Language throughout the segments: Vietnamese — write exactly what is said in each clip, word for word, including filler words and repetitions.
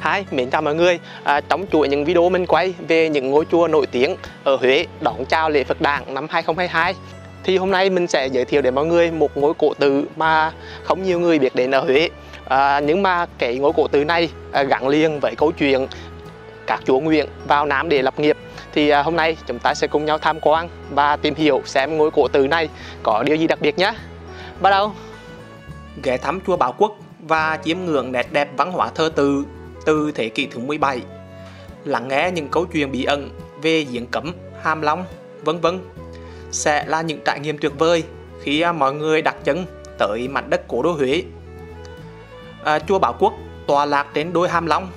Hi, mến chào mọi người. À, trong chuỗi những video mình quay về những ngôi chùa nổi tiếng ở Huế đón chào lễ Phật Đản năm hai không hai hai, thì hôm nay mình sẽ giới thiệu đến mọi người một ngôi cổ tự mà không nhiều người biết đến ở Huế. À, nhưng mà cái ngôi cổ tự này à, gắn liền với câu chuyện các chúa nguyện vào Nam để lập nghiệp. Thì à, hôm nay chúng ta sẽ cùng nhau tham quan và tìm hiểu xem ngôi cổ tự này có điều gì đặc biệt nhé. Bắt đầu. Ghé thăm chùa Báo Quốc và chiêm ngưỡng nét đẹp văn hóa thơ tự từ thế kỷ thứ mười bảy, lắng nghe những câu chuyện bí ẩn về giếng cấm, Hàm Long, vân vân sẽ là những trải nghiệm tuyệt vời khi mọi người đặt chân tới mảnh đất cố đô Huế. À, chùa Báo Quốc tọa lạc trên đôi Hàm Long,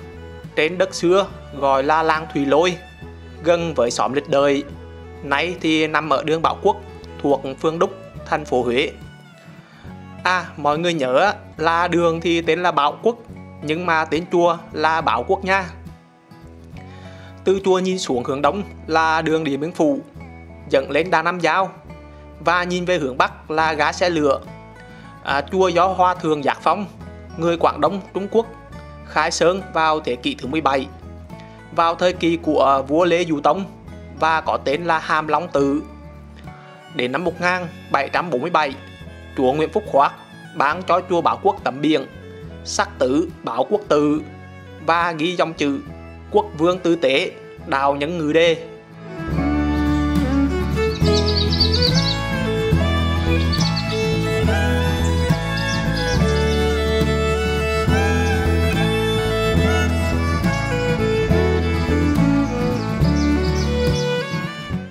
trên đất xưa gọi là làng Thụy Lôi, gần với xóm Lịch Đời, nay thì nằm ở đường Báo Quốc thuộc phương Đúc, thành phố Huế. À, mọi người nhớ là đường thì tên là Báo Quốc, nhưng mà tên chùa là Báo Quốc nha. Từ chùa nhìn xuống hướng đông là đường Điện Biên Phủ dẫn lên Đà Nam Giao, và nhìn về hướng bắc là gá xe lửa. À, chùa do Hoà Thượng Giác Phong, người Quảng Đông, Trung Quốc khai sơn vào thế kỷ thứ mười bảy, vào thời kỳ của vua Lê Dụ Tông, và có tên là Hàm Long Tự. Đến năm một nghìn bảy trăm bốn mươi bảy, chúa Nguyễn Phúc Khoát bán cho chùa Báo Quốc tấm biển sắc tử Báo Quốc Tự và ghi dòng chữ Quốc Vương Tư Tế Đạo Nhân Ngự Đề.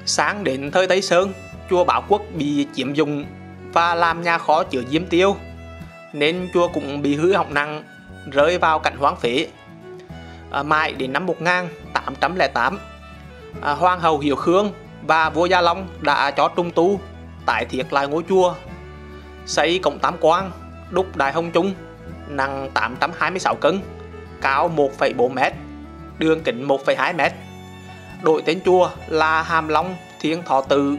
Sáng đến thời Tây Sơn, chùa Báo Quốc bị chiếm dụng và làm nhà kho chứa diêm tiêu, nên chùa cũng bị hư hỏng nặng, rơi vào cảnh hoang phế. À, mãi đến năm một nghìn tám trăm lẻ tám, à, Hoàng hậu Hiểu Khương và vua Gia Long đã cho trùng tu, tái thiết lại ngôi chùa, xây cổng tam quan, đúc đại hồng chung, nặng tám trăm hai mươi sáu cân, cao một phẩy bốn mét, đường kính một phẩy hai mét, đổi tên chùa là Hàm Long Thiên Thọ Tự.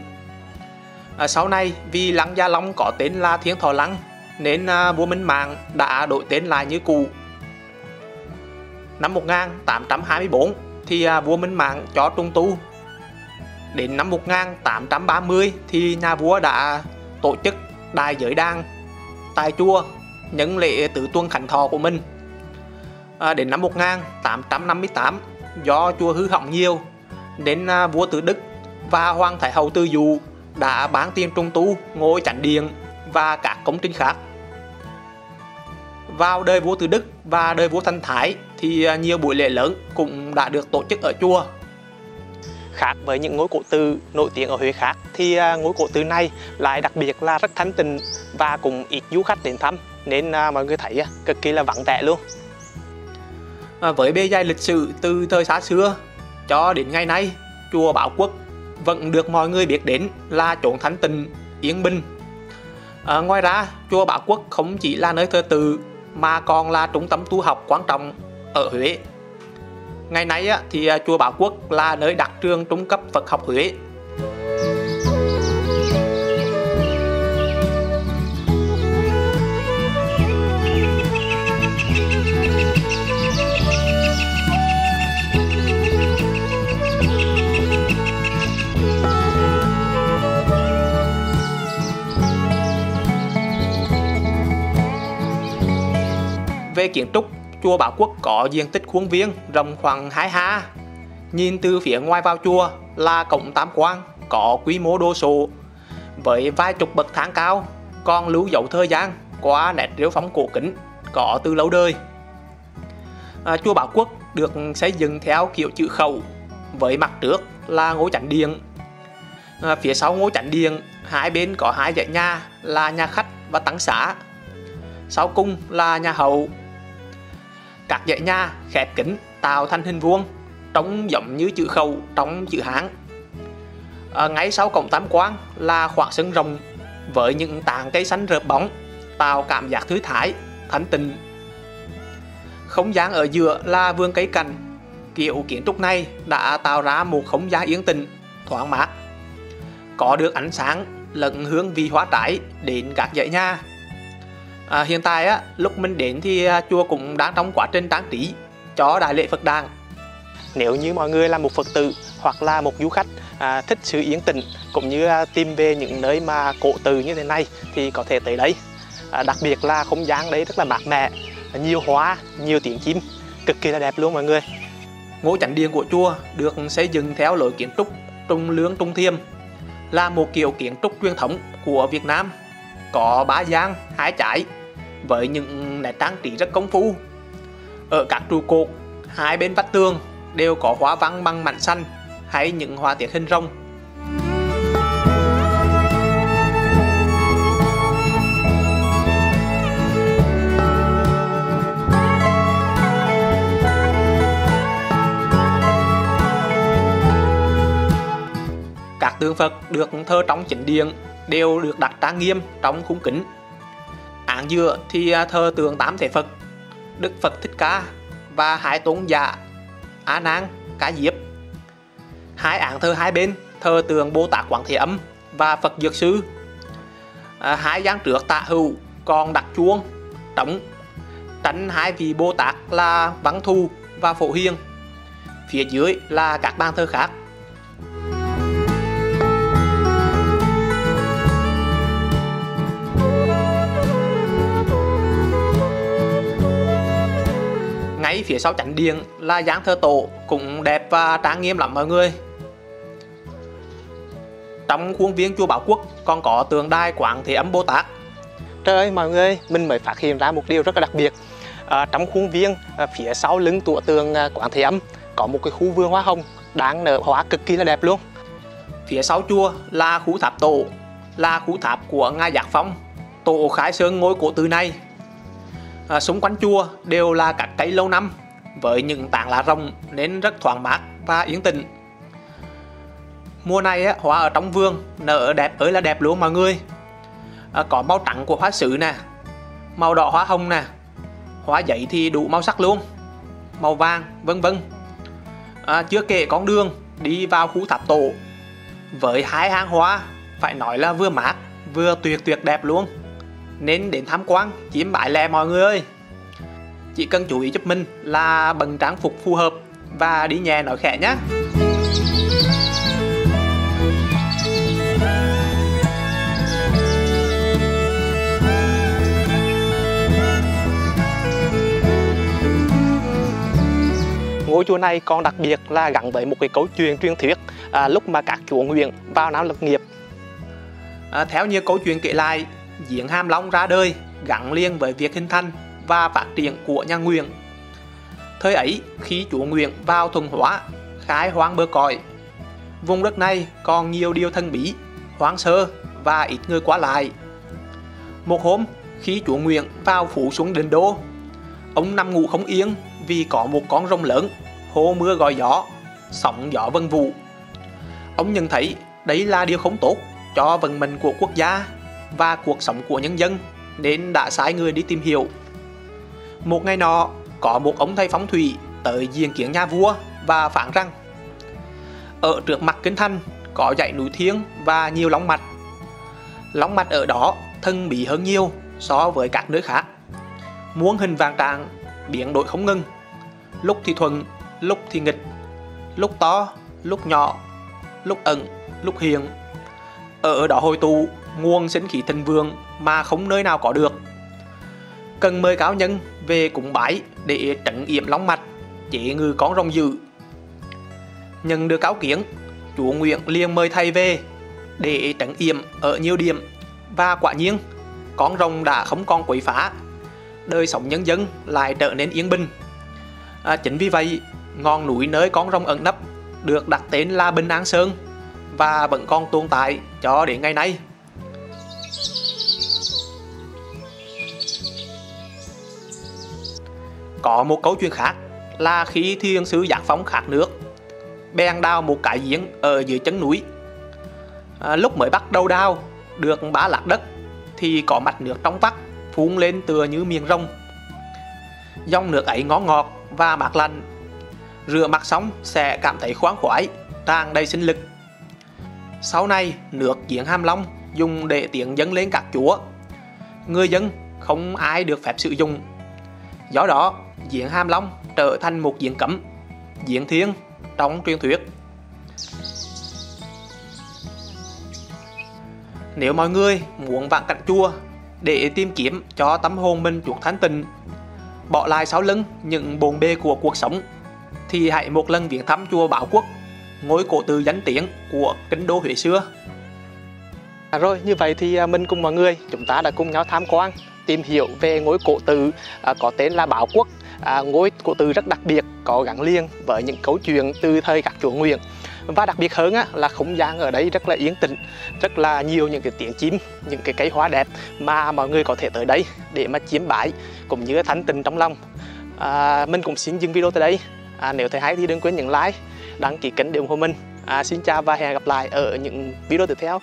À, sau này vì lăng Gia Long có tên là Thiên Thọ Lăng, nên vua Minh Mạng đã đổi tên lại như cũ. Năm một nghìn tám trăm hai mươi tư thì vua Minh Mạng cho trùng tu. Đến năm một nghìn tám trăm ba mươi thì nhà vua đã tổ chức đại giới đàn tại chùa nhân lễ tứ tuần khánh thọ của mình. À, đến năm một nghìn tám trăm năm mươi tám, do chùa hư hỏng nhiều nên vua Từ Đức và hoàng thái hậu Từ Dụ đã bán tiền trùng tu ngôi chánh điện và các công trình khác. Vào đời vua Từ Đức và đời vua Thanh Thái thì nhiều buổi lễ lớn cũng đã được tổ chức ở chùa. Khác với những ngôi cổ tự nổi tiếng ở Huế khác, thì ngôi cổ tự này lại đặc biệt là rất thanh tịnh và cũng ít du khách đến thăm, nên mọi người thấy cực kỳ là vắng vẻ luôn. À, với bề dày lịch sử từ thời xa xưa cho đến ngày nay, chùa Báo Quốc vẫn được mọi người biết đến là chốn thanh tịnh, yên bình. À, ngoài ra, chùa Báo Quốc không chỉ là nơi thờ tự mà còn là trung tâm tu học quan trọng ở Huế. Ngày nay á, thì chùa Báo Quốc là nơi đặc trường trung cấp Phật học Huế. Về kiến trúc, chùa Báo Quốc có diện tích khuôn viên rộng khoảng hai ha. Nhìn từ phía ngoài vào chùa là cổng tam quan có quy mô đồ sộ với vài chục bậc thang cao, còn lưu dấu thời gian qua nét rêu phong cổ kính có từ lâu đời. À, chùa Báo Quốc được xây dựng theo kiểu chữ khẩu, với mặt trước là ngôi chánh điện. À, phía sau ngôi chánh điện, hai bên có hai dãy nhà là nhà khách và tăng xá. Sau cung là nhà hậu. Các dãy nhà khép kín tạo thành hình vuông, trông giống như chữ khẩu trong chữ Hán. À, ngay sau cổng tam quan là khoảng sân rộng với những tán cây xanh rợp bóng, tạo cảm giác thư thái, thanh tịnh. Không gian ở giữa là vườn cây cảnh. Kiểu kiến trúc này đã tạo ra một không gian yên tĩnh, thoáng mát, có được ánh sáng lẫn hương vị hoa trái đến các dãy nhà. À, hiện tại á, lúc mình đến thì chùa cũng đang trong quá trình trang trí cho đại lễ Phật Đản. Nếu như mọi người là một Phật tử hoặc là một du khách à, thích sự yên tĩnh cũng như à, tìm về những nơi mà cổ tự như thế này thì có thể tới đây. À, đặc biệt là không gian đấy rất là mát mẻ, nhiều hoa, nhiều tiếng chim, cực kỳ là đẹp luôn mọi người. Ngôi chánh điện của chùa được xây dựng theo lối kiến trúc trung lương trung thiêm, là một kiểu kiến trúc truyền thống của Việt Nam, có ba gian, hai trái với những nét trang trí rất công phu. Ở các trụ cột, hai bên vách tường đều có hoa văn bằng mảnh xanh hay những hoa tiết hình rồng. Các tượng Phật được thờ trong chính điện đều được đặt trang nghiêm trong khung kính. Án giữa thì thờ tượng tám thế Phật, Đức Phật Thích Ca và hai tôn giả A Nan, Ca Diếp. Hai án thờ hai bên thờ tượng Bồ Tát Quán Thế Âm và Phật Dược Sư. À, hai gian trước tả hữu còn đặt chuông, trống, tránh hai vị Bồ Tát là Văn Thù và Phổ Hiền. Phía dưới là các bàn thờ khác. Ngay phía sau chánh điện là dáng thờ tổ cũng đẹp và trang nghiêm lắm mọi người. Trong khuôn viên chùa Báo Quốc còn có tượng đài Quán Thế Âm Bồ Tát. Trời ơi mọi người, mình mới phát hiện ra một điều rất là đặc biệt. À, trong khuôn viên à, phía sau lưng trụ tượng à, Quán Thế Âm có một cái khu vườn hoa hồng đang nở hoa cực kỳ là đẹp luôn. Phía sau chùa là khu tháp tổ, là khu tháp của Ngài Giác Phong, tổ khai sơn ngôi cổ tự này. À, xung quanh chùa đều là các cây lâu năm với những tán lá rộng nên rất thoáng mát và yên tĩnh. Mùa này á, hoa ở trong vườn nở đẹp ơi là đẹp luôn mọi người. À, có màu trắng của hoa sứ nè, màu đỏ hoa hồng nè, hoa giấy thì đủ màu sắc luôn, màu vàng vân vân. À, chưa kể con đường đi vào khu tháp tổ với hai hàng hoa phải nói là vừa mát vừa tuyệt tuyệt đẹp luôn. Nên đến tham quan chiếm bãi lè mọi người ơi. Chỉ cần chú ý giúp mình là bận trang phục phù hợp và đi nhẹ nói khẽ nhé. Ngôi chùa này còn đặc biệt là gắn với một cái câu chuyện truyền thuyết à, lúc mà các chúa nguyện vào Nam lập nghiệp. À, theo như câu chuyện kể lại, giếng Hàm Long ra đời gắn liền với việc hình thành và phát triển của nhà Nguyễn. Thời ấy, khi chúa Nguyễn vào thuần hóa, khai hoang bờ cõi, vùng đất này còn nhiều điều thần bí, hoang sơ và ít người qua lại. Một hôm, khi chúa Nguyễn vào phủ xuống định đô, ông nằm ngủ không yên vì có một con rồng lớn hô mưa gọi gió, sóng gió vân vụ. Ông nhận thấy đấy là điều không tốt cho vận mệnh của quốc gia và cuộc sống của nhân dân nên đã sai người đi tìm hiểu. Một ngày nọ, có một ông thầy phong thủy tới diện kiến nhà vua và phán rằng ở trước mặt kinh thành có dãy núi thiêng và nhiều long mạch. Long mạch ở đó thân bí hơn nhiều so với các nơi khác, muôn hình vàng trạng, biến đổi không ngừng, lúc thì thuận, lúc thì nghịch, lúc to, lúc nhỏ, lúc ẩn, lúc hiện. Ở đó hội tụ nguồn sinh khí thịnh vượng mà không nơi nào có được. Cần mời cao nhân về cúng bái để trấn yểm long mạch, chế ngự con rồng dữ. Nhận được cáo kiến, chúa Nguyễn liền mời thầy về để trấn yểm ở nhiều điểm, và quả nhiên con rồng đã không còn quấy phá, đời sống nhân dân lại trở nên yên bình. À, chính vì vậy, ngọn núi nơi con rồng ẩn nấp được đặt tên là Bình An Sơn và vẫn còn tồn tại cho đến ngày nay. Có một câu chuyện khác là khi thiên sứ Giác Phong khát nước, bèn đào một cái giếng ở dưới chân núi. À, lúc mới bắt đầu đào được ba lát đất thì có mạch nước trong vắt phun lên tựa như miệng rồng. Dòng nước ấy ngó ngọt và mát lạnh, rửa mặt xong sẽ cảm thấy khoáng khoái, tràn đầy sinh lực. Sau này nước giếng Hàm Long dùng để tiễn dân lên các chùa, người dân không ai được phép sử dụng. Do đó, giếng Hàm Long trở thành một diện cấm, diện thiên trong truyền thuyết. Nếu mọi người muốn vãng cảnh chùa để tìm kiếm cho tâm hồn mình chuộc thanh tịnh, bỏ lại sau lưng những bồn bề của cuộc sống, thì hãy một lần viếng thăm chùa Báo Quốc, ngôi cổ tự danh tiếng của kinh đô Huế xưa. À rồi, như vậy thì mình cùng mọi người, chúng ta đã cùng nhau tham quan, tìm hiểu về ngôi cổ tự à, có tên là Báo Quốc. À, ngôi cổ tự rất đặc biệt, có gắn liền với những câu chuyện từ thời các chúa Nguyễn. Và đặc biệt hơn á, là không gian ở đây rất là yên tĩnh, rất là nhiều những cái tiếng chim, những cái cây hoa đẹp mà mọi người có thể tới đây để mà chiêm bái cũng như thanh tịnh trong lòng. À, mình cũng xin dừng video tới đây. À, nếu thấy hay thì đừng quên nhấn like, đăng ký kênh để ủng hộ mình. À, xin chào và hẹn gặp lại ở những video tiếp theo.